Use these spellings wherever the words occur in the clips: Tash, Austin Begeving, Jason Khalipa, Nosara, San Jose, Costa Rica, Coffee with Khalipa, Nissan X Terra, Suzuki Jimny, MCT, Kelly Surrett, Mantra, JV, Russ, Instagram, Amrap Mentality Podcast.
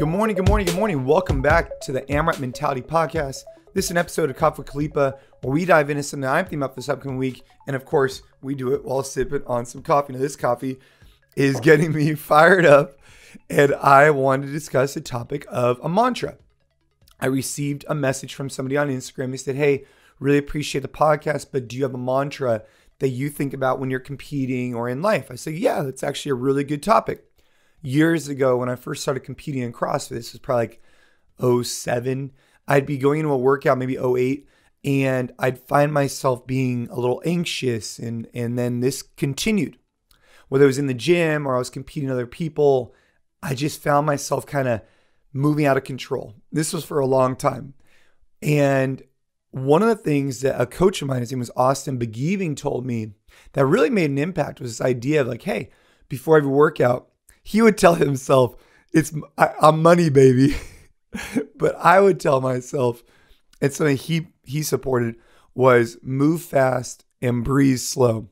Good morning. Welcome back to the Amrap Mentality Podcast. This is an episode of Coffee with Khalipa where we dive into something I'm thinking about for this upcoming week. And of course, we do it while sipping on some coffee. Now, this coffee is getting me fired up, and I wanted to discuss the topic of a mantra. I received a message from somebody on Instagram. He said, "Hey, really appreciate the podcast, but do you have a mantra that you think about when you're competing or in life?" I said, "Yeah, that's actually a really good topic." Years ago, when I first started competing in CrossFit, this was probably like 07, I'd be going into a workout, maybe 08, and I'd find myself being a little anxious, and then this continued. Whether it was in the gym or I was competing with other people, I just found myself kind of moving out of control. This was for a long time. And one of the things that a coach of mine, his name was Austin Begeving, told me that really made an impact was this idea of like, hey, before every workout, he would tell himself, I'm money, baby. But I would tell myself, and something he supported was move fast and breathe slow.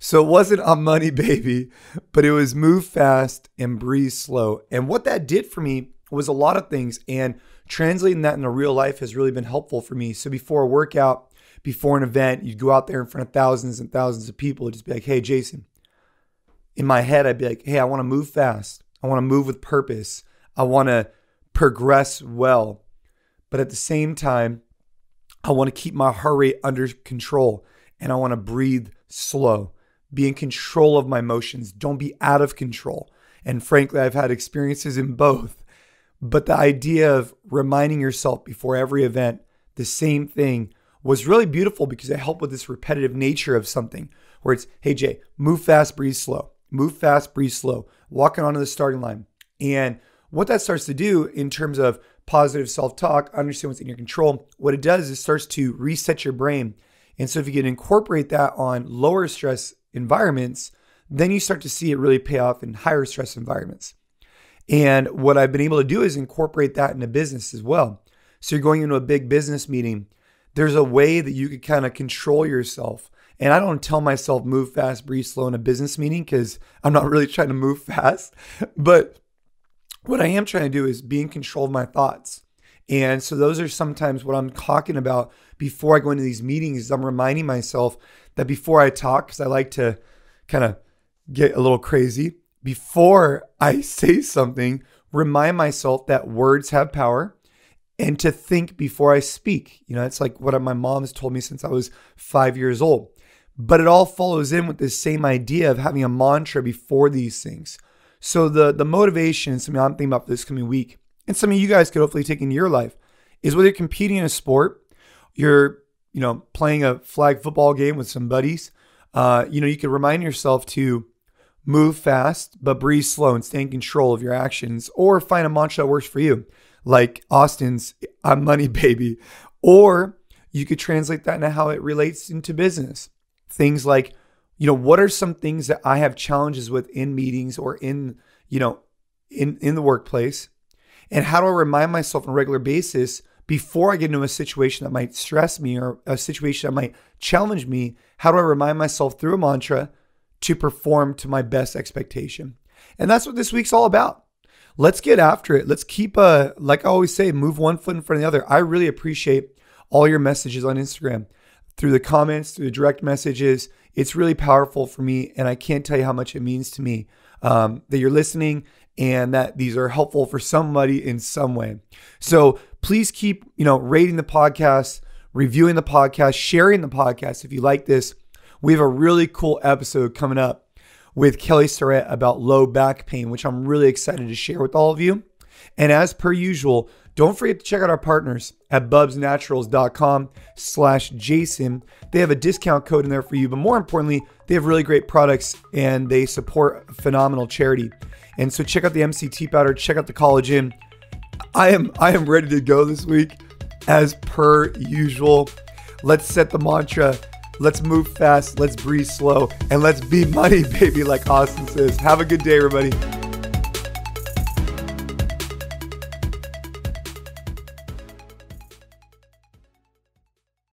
So it wasn't I'm money, baby, but it was move fast and breathe slow. And what that did for me was a lot of things. And translating that into real life has really been helpful for me. So before a workout, before an event, you'd go out there in front of thousands and thousands of people and just be like, "Hey, Jason." In my head, I'd be like, "Hey, I want to move fast. I want to move with purpose. I want to progress well. But at the same time, I want to keep my heart rate under control. And I want to breathe slow. Be in control of my emotions. Don't be out of control." And frankly, I've had experiences in both. But the idea of reminding yourself before every event, the same thing, was really beautiful because it helped with this repetitive nature of something where it's, "Hey, Jay, move fast, breathe slow. Move fast, breathe slow," walking onto the starting line. And what that starts to do in terms of positive self-talk, understand what's in your control, what it does is it starts to reset your brain. And so if you can incorporate that on lower stress environments, then you start to see it really pay off in higher stress environments. And what I've been able to do is incorporate that into business as well. So you're going into a big business meeting. There's a way that you could kind of control yourself. And I don't tell myself move fast, breathe slow in a business meeting because I'm not really trying to move fast. But what I am trying to do is be in control of my thoughts. And so those are sometimes what I'm talking about before I go into these meetings. I'm reminding myself that before I talk, because I like to kind of get a little crazy, before I say something, remind myself that words have power. And to think before I speak, it's like what my mom has told me since I was 5 years old. But it all follows in with this same idea of having a mantra before these things. So the motivation, something I'm thinking about this coming week, and something you guys could hopefully take into your life, is whether you're competing in a sport, you're playing a flag football game with some buddies, you could remind yourself to move fast, but breathe slow and stay in control of your actions, or find a mantra that works for you. Like Austin's, "I'm money, baby." Or you could translate that into how it relates into business. Things like, what are some things that I have challenges with in meetings or in the workplace? And how do I remind myself on a regular basis before I get into a situation that might stress me or a situation that might challenge me? How do I remind myself through a mantra to perform to my best expectation? And that's what this week's all about. Let's get after it. Let's keep, like I always say, move one foot in front of the other. I really appreciate all your messages on Instagram, through the comments, through the direct messages. It's really powerful for me, and I can't tell you how much it means to me that you're listening and that these are helpful for somebody in some way. So please keep, rating the podcast, reviewing the podcast, sharing the podcast if you like this. We have a really cool episode coming up with Kelly Surrett about low back pain, which I'm really excited to share with all of you. And as per usual, don't forget to check out our partners at bubsnaturals.com/Jason. They have a discount code in there for you, but more importantly, they have really great products and they support a phenomenal charity. And so check out the MCT powder, check out the collagen. I am ready to go this week as per usual. Let's set the mantra. Let's move fast, let's breathe slow, and let's be money, baby, like Austin says. Have a good day, everybody.